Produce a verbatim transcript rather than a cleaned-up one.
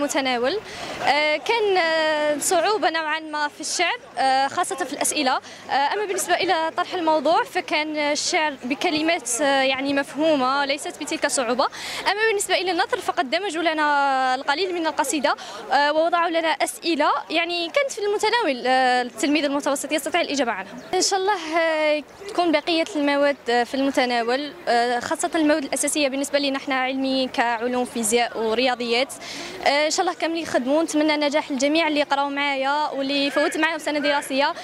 المتناول. كان صعوبة نوعا ما في الشعر خاصة في الأسئلة، أما بالنسبة إلى طرح الموضوع فكان الشعر بكلمات يعني مفهومة ليست بتلك صعوبة. أما بالنسبة إلى النثر فقد دمجوا لنا القليل من القصيدة ووضعوا لنا أسئلة يعني كانت في المتناول التلميذ المتوسط يستطيع الإجابة عنها. إن شاء الله تكون بقية المواد في المتناول خاصة المواد الأساسية بالنسبة لنا نحن علميين كعلوم فيزياء ورياضيات. إن شاء الله كاملين يخدمون، نتمنى نجاح الجميع اللي قراو معايا واللي فوت معاهم سنة دراسية.